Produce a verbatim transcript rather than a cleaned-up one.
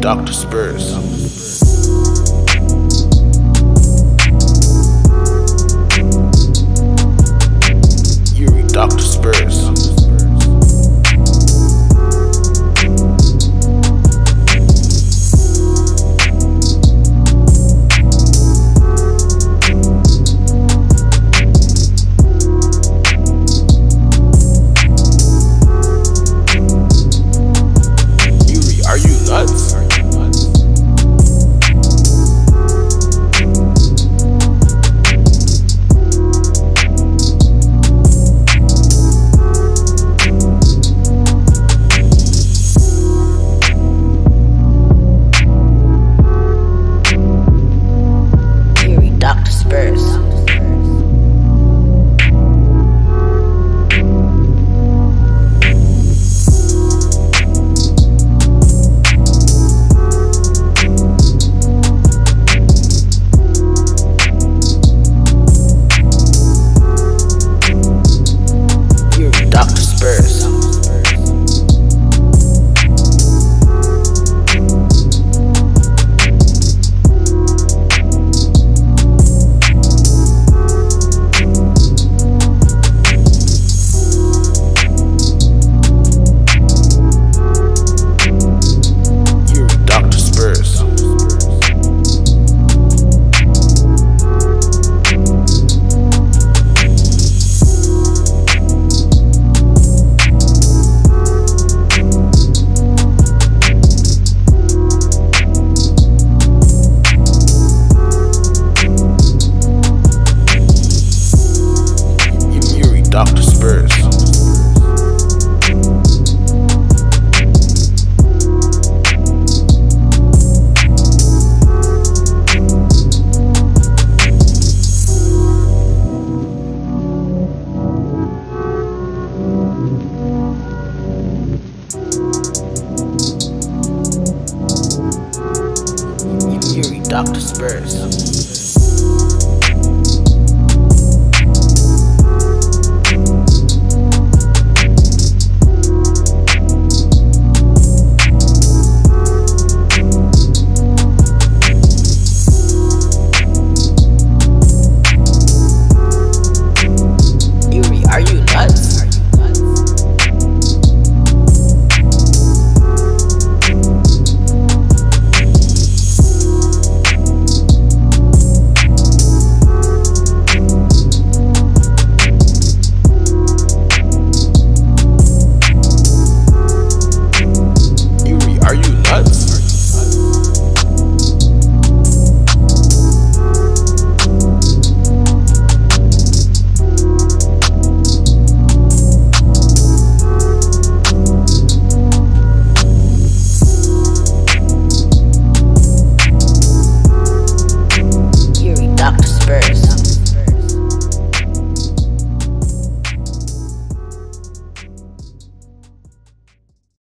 Doc Dispers. Yuri Doc Dispers. Doc Dispers. Yuri Doc Dispers.